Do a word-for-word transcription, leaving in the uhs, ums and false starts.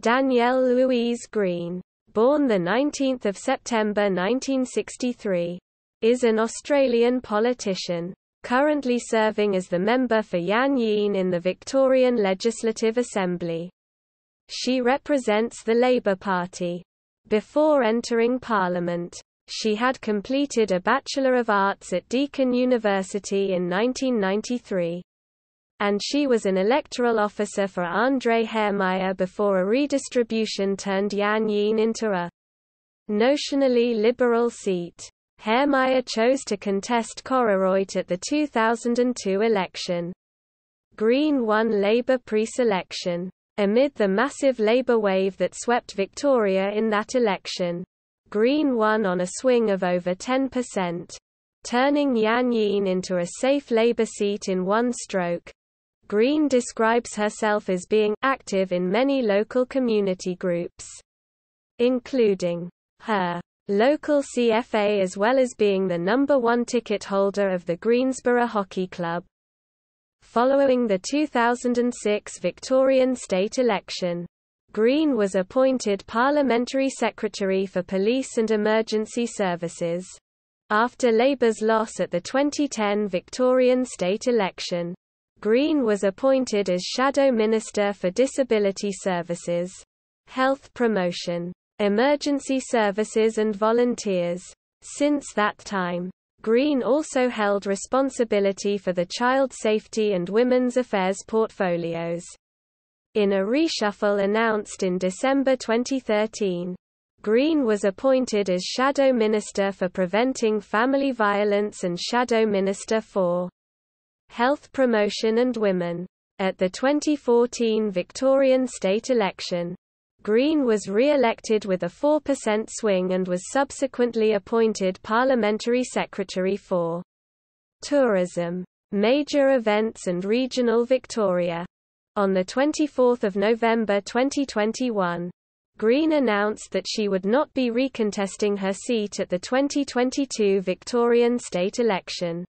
Danielle Louise Green, born the nineteenth of September nineteen sixty-three, is an Australian politician, currently serving as the member for Yan Yean in the Victorian Legislative Assembly. She represents the Labor Party. Before entering Parliament, she had completed a Bachelor of Arts at Deakin University in nineteen ninety-three. And she was an electoral officer for Andre Haermeyer before a redistribution turned Yan Yean into a notionally liberal seat. Haermeyer chose to contest Kororoit at the two thousand two election. Green won Labour pre-selection, amid the massive Labour wave that swept Victoria in that election. Green won on a swing of over ten percent, turning Yan Yean into a safe Labour seat in one stroke. Green describes herself as being active in many local community groups, including her local C F A, as well as being the number one ticket holder of the Greensborough Hockey Club. Following the two thousand six Victorian state election, Green was appointed Parliamentary Secretary for Police and Emergency Services. After Labour's loss at the twenty ten Victorian state election, Green was appointed as Shadow Minister for Disability Services, Health Promotion, Emergency Services and Volunteers. Since that time, Green also held responsibility for the Child Safety and Women's Affairs portfolios. In a reshuffle announced in December twenty thirteen, Green was appointed as Shadow Minister for Preventing Family Violence and Shadow Minister for Health Promotion and Women. At the twenty fourteen Victorian state election, Green was re-elected with a four percent swing and was subsequently appointed Parliamentary Secretary for Tourism, Major Events and Regional Victoria. On the twenty-fourth of November twenty twenty-one, Green announced that she would not be recontesting her seat at the twenty twenty-two Victorian state election.